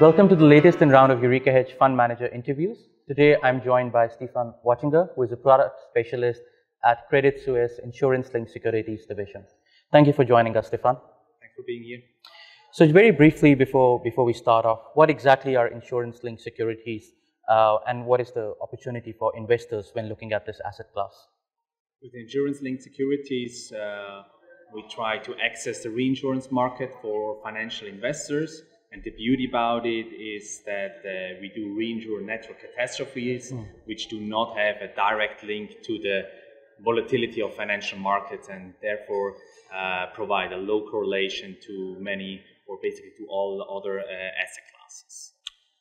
Welcome to the latest in round of Eurekahedge Fund Manager interviews. Today I'm joined by Stefan Wattinger, who is a product specialist at Credit Suisse Insurance-Linked Securities Division. Thank you for joining us, Stefan. Thanks for being here. So very briefly, before we start off, what exactly are insurance-linked securities and what is the opportunity for investors when looking at this asset class? With insurance-linked securities, we try to access the reinsurance market for financial investors, and the beauty about it is that we do reinsure natural catastrophes, which do not have a direct link to the volatility of financial markets, and therefore provide a low correlation to many, or basically to all other asset classes.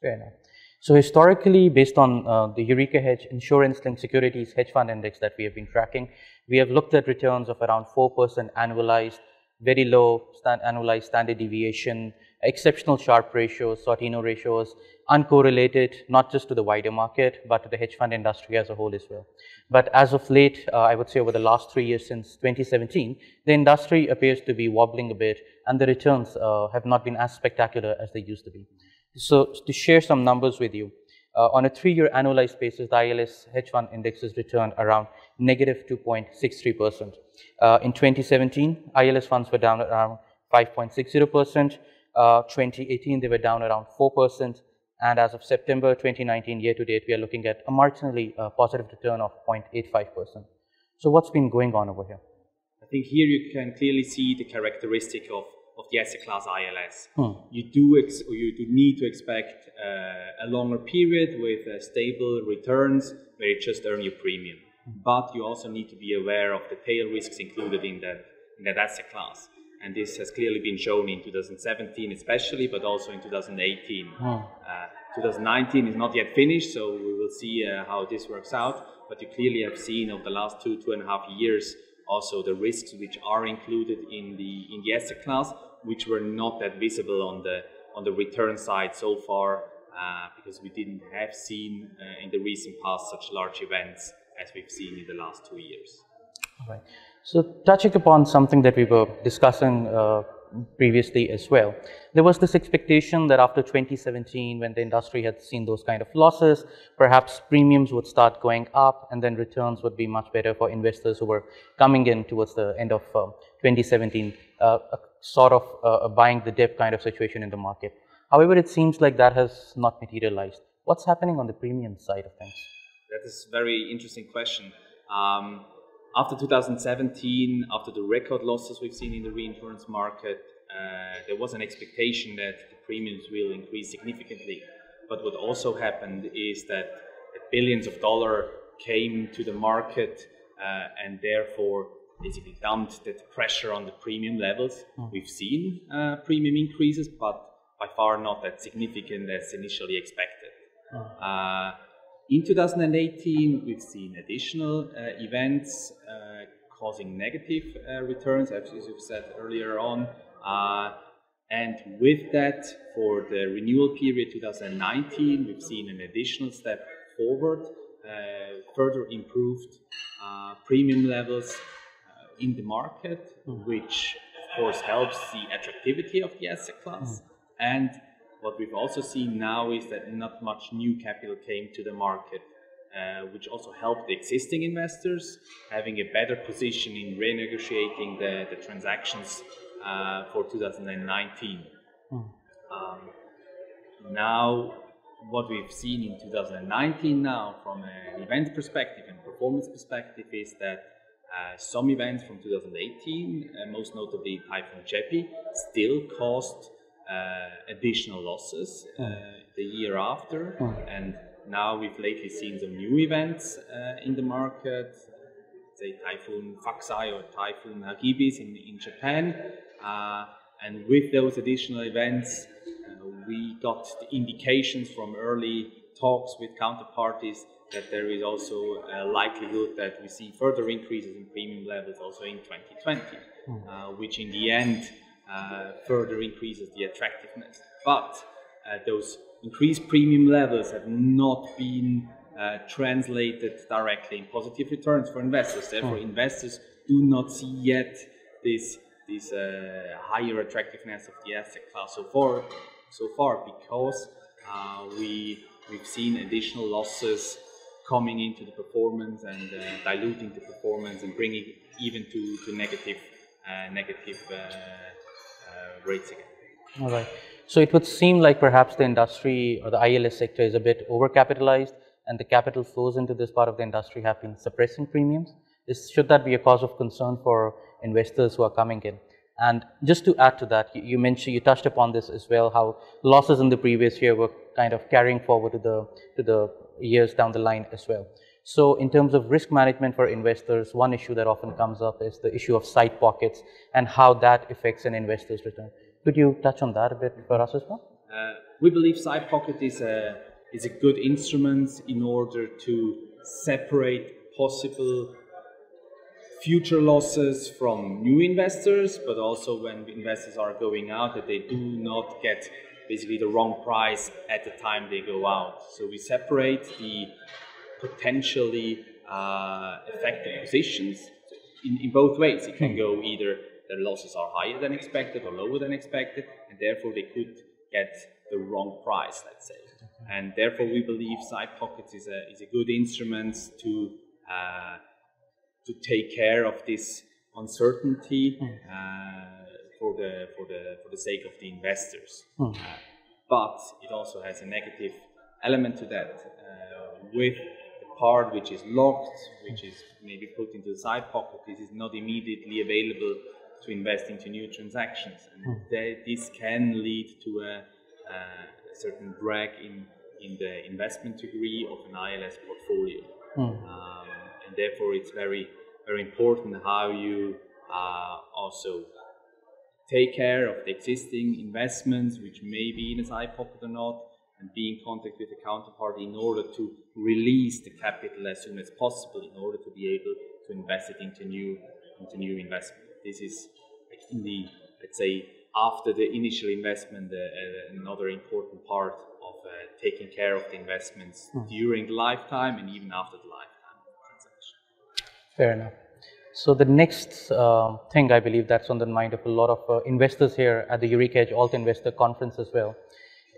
Fair enough. So historically, based on the Eurekahedge Insurance-Linked Securities Hedge Fund Index that we have been tracking, we have looked at returns of around 4% annualized, very low annualized standard deviation, exceptional sharp ratios, Sortino ratios, uncorrelated not just to the wider market, but to the hedge fund industry as a whole as well. But as of late, I would say over the last 3 years since 2017, the industry appears to be wobbling a bit, and the returns have not been as spectacular as they used to be. So to share some numbers with you, on a 3-year annualized basis, the ILS hedge fund index has returned around negative 2.63%. In 2017, ILS funds were down around 5.60%. 2018, they were down around 4%. And as of September 2019, year to date, we are looking at a marginally positive return of 0.85%. So what's been going on over here? I think here you can clearly see the characteristic of the asset class ILS. You do need to expect a longer period with stable returns where you just earn your premium. But you also need to be aware of the tail risks included in that asset class. And this has clearly been shown in 2017 especially, but also in 2018. 2019 is not yet finished, so we will see how this works out. But you clearly have seen over the last two and a half years also the risks which are included in the asset class, which were not that visible on the return side so far, because we didn't have seen in the recent past such large events as we've seen in the last 2 years. All right. So touching upon something that we were discussing previously as well, there was this expectation that after 2017, when the industry had seen those kind of losses, perhaps premiums would start going up and then returns would be much better for investors who were coming in towards the end of 2017, sort of buying the dip kind of situation in the market. However, it seems like that has not materialized. What's happening on the premium side of things? That is a very interesting question. After 2017, after the record losses we've seen in the reinsurance market, there was an expectation that the premiums will increase significantly. But what also happened is that billions of dollars came to the market and therefore basically dumped that pressure on the premium levels. We've seen premium increases, but by far not that significant as initially expected. In 2018, we've seen additional events causing negative returns, as you've said earlier on. And with that, for the renewal period 2019, we've seen an additional step forward, further improved premium levels in the market, which of course helps the attractivity of the asset class. And what we've also seen now is that not much new capital came to the market, which also helped the existing investors having a better position in renegotiating the transactions for 2019. Now, what we've seen in 2019 now from an event perspective and performance perspective is that some events from 2018, most notably Typhoon Jebi, still caused additional losses the year after, and now we've lately seen some new events in the market, say Typhoon Faxai or Typhoon Hagibis in Japan, and with those additional events we got the indications from early talks with counterparties that there is also a likelihood that we see further increases in premium levels also in 2020, which in the end further increases the attractiveness. But those increased premium levels have not been translated directly in positive returns for investors. Therefore, investors do not see yet this higher attractiveness of the asset class. So far, so far, because we've seen additional losses coming into the performance and diluting the performance and bringing it even to negative rates again. All right. So it would seem like perhaps the industry or the ILS sector is a bit overcapitalized, and the capital flows into this part of the industry have been suppressing premiums. Should that be a cause of concern for investors who are coming in? And just to add to that, you mentioned, you touched upon this as well, how losses in the previous year were kind of carrying forward to the years down the line as well. So in terms of risk management for investors, one issue that often comes up is the issue of side pockets and how that affects an investor's return. Could you touch on that a bit for us as well? We believe side pocket is a good instrument in order to separate possible future losses from new investors, but also when investors are going out, that they do not get basically the wrong price at the time they go out. So we separate the potentially affected positions in both ways. It can go either their losses are higher than expected or lower than expected, and therefore they could get the wrong price, let's say. And therefore we believe side pockets is a good instrument to take care of this uncertainty for the sake of the investors. But it also has a negative element to that, with the part which is locked, which is maybe put into the side pocket. This is not immediately available to invest into new transactions, and this can lead to a certain drag in the investment degree of an ILS portfolio. And therefore it's very, very important how you also take care of the existing investments which may be in a side pocket or not, and be in contact with the counterparty in order to release the capital as soon as possible in order to be able to invest it into new investment. This is, in the, let's say, after the initial investment, another important part of taking care of the investments during the lifetime and even after the lifetime of the transaction. Fair enough. So the next thing I believe that's on the mind of a lot of investors here at the Eurekahedge Alt Investor Conference as well,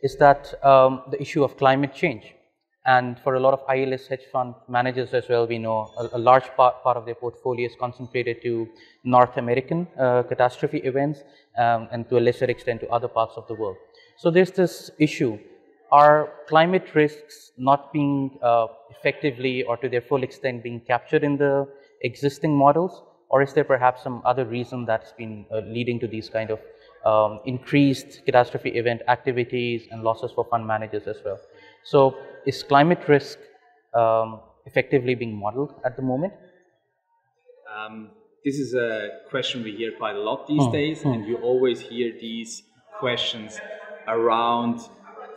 is that the issue of climate change. And for a lot of ILS hedge fund managers as well, we know a large part of their portfolio is concentrated to North American catastrophe events, and to a lesser extent to other parts of the world. So there's this issue, are climate risks not being effectively or to their full extent being captured in the existing models, or is there perhaps some other reason that's been leading to these kind of increased catastrophe event activities and losses for fund managers as well? So is climate risk effectively being modeled at the moment? This is a question we hear quite a lot these days, and you always hear these questions around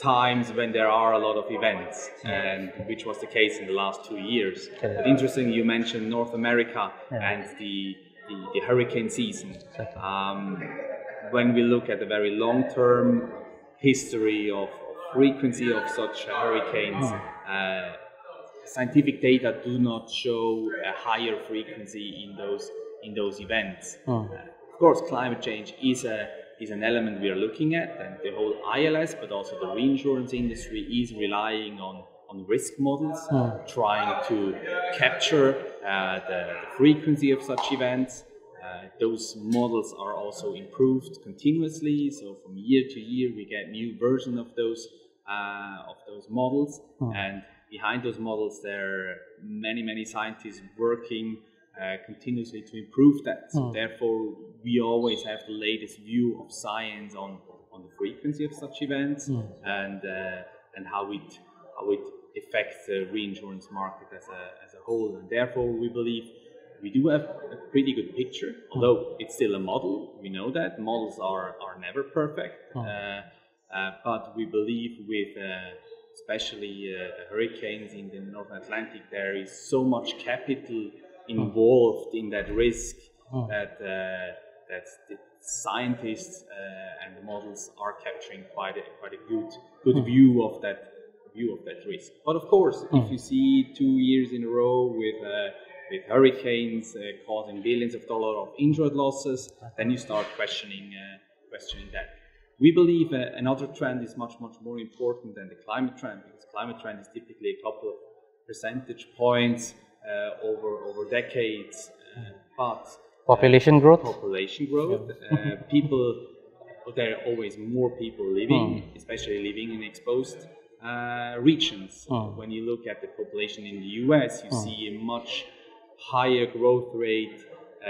times when there are a lot of events, and which was the case in the last 2 years. But interestingly, you mentioned North America and the hurricane season. When we look at the very long-term history of frequency of such hurricanes, scientific data do not show a higher frequency in those events. Of course, climate change is an element we are looking at, and the whole ILS, but also the reinsurance industry, is relying on risk models, trying to capture the frequency of such events. Those models are also improved continuously, so from year to year we get new version of those models, and behind those models there are many scientists working continuously to improve that. So therefore we always have the latest view of science on the frequency of such events, and how it affects the reinsurance market as a whole. And therefore we believe we do have a pretty good picture, although it's still a model. We know that models are never perfect, but we believe with especially hurricanes in the North Atlantic, there is so much capital involved in that risk that the scientists and the models are capturing quite a good view of that risk. But of course, if you see 2 years in a row with hurricanes causing billions of dollars of insured losses, then you start questioning that. We believe another trend is much more important than the climate trend, because the climate trend is typically a couple of percentage points over decades. But population growth, people. There are always more people living, especially living in exposed regions. When you look at the population in the US, you see a much higher growth rate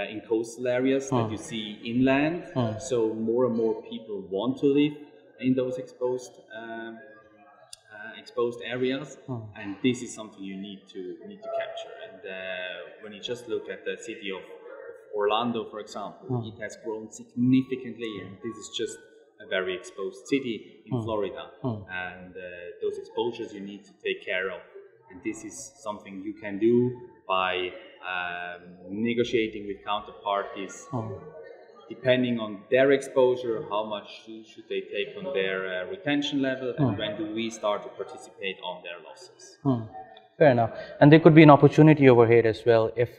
in coastal areas that you see inland. So more and more people want to live in those exposed areas, and this is something you need to capture. And when you just look at the city of Orlando, for example, it has grown significantly, and this is just a very exposed city in Florida. And those exposures you need to take care of, and this is something you can do by negotiating with counterparties, depending on their exposure, how much should they take on their retention level, and when do we start to participate on their losses. Fair enough. And there could be an opportunity over here as well if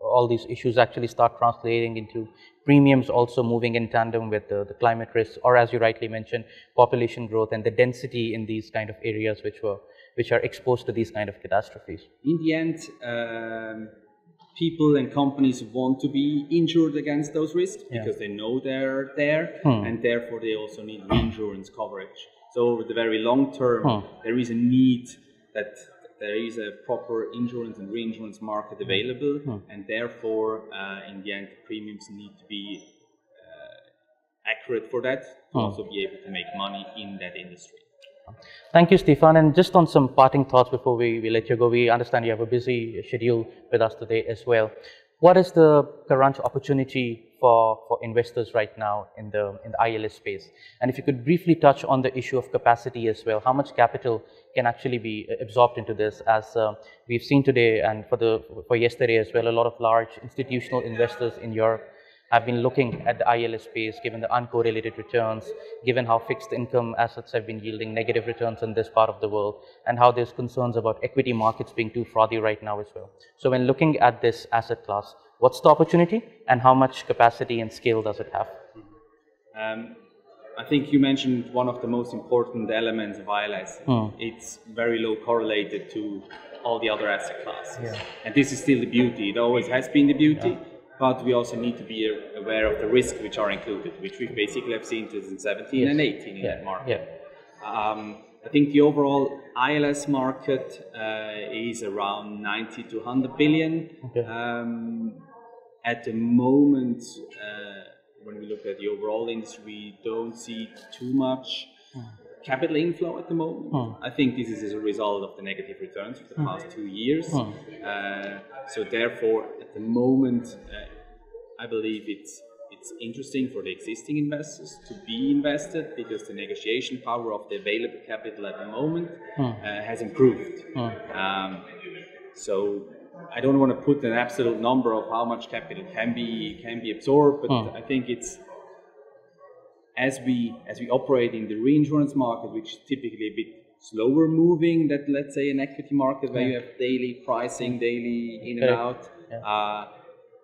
all these issues actually start translating into premiums also moving in tandem with the climate risks, or as you rightly mentioned, population growth and the density in these kind of areas which are exposed to these kind of catastrophes. In the end, people and companies want to be insured against those risks because they know they're there, and therefore they also need reinsurance coverage. So over the very long term, there is a need that there is a proper insurance and reinsurance market available, and therefore, in the end, premiums need to be accurate for that to also be able to make money in that industry. Thank you, Stefan. And just on some parting thoughts before we let you go, we understand you have a busy schedule with us today as well. What is the current opportunity for investors right now in the ILS space? And if you could briefly touch on the issue of capacity as well, how much capital can actually be absorbed into this? As we've seen today and for yesterday as well, a lot of large institutional investors in Europe have been looking at the ILS space, given the uncorrelated returns, given how fixed income assets have been yielding negative returns in this part of the world, and how there's concerns about equity markets being too frothy right now as well. So when looking at this asset class, what's the opportunity and how much capacity and scale does it have? I think you mentioned one of the most important elements of ILS. It's very low correlated to all the other asset classes. And this is still the beauty. It always has been the beauty. But we also need to be aware of the risks which are included, which we basically have seen in 2017 and 18 in that market. I think the overall ILS market is around 90 to 100 billion. At the moment, when we look at the overall industry, we don't see too much capital inflow at the moment. I think this is as a result of the negative returns for the past 2 years. So therefore, at the moment, I believe it's interesting for the existing investors to be invested, because the negotiation power of the available capital at the moment has improved. So I don't want to put an absolute number of how much capital can be absorbed, but I think it's, as we operate in the reinsurance market, which is typically a bit slower moving than, let's say, an equity market where you have daily pricing, daily in and out,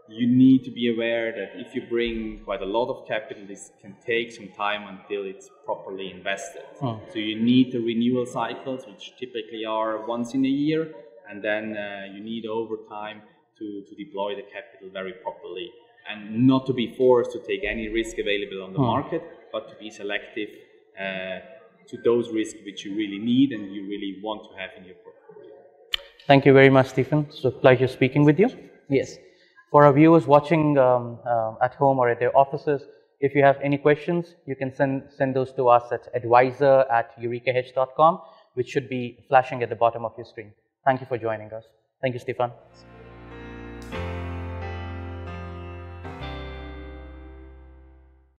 you need to be aware that if you bring quite a lot of capital, this can take some time until it's properly invested. So you need the renewal cycles, which typically are once in a year, and then you need over time to deploy the capital very properly, and not to be forced to take any risk available on the market, but to be selective to those risks which you really need and you really want to have in your portfolio. Thank you very much, Stefan. It's a pleasure speaking with you. Yes. For our viewers watching at home or at their offices, if you have any questions, you can send those to us at advisor@eurekahedge.com, which should be flashing at the bottom of your screen. Thank you for joining us. Thank you, Stefan.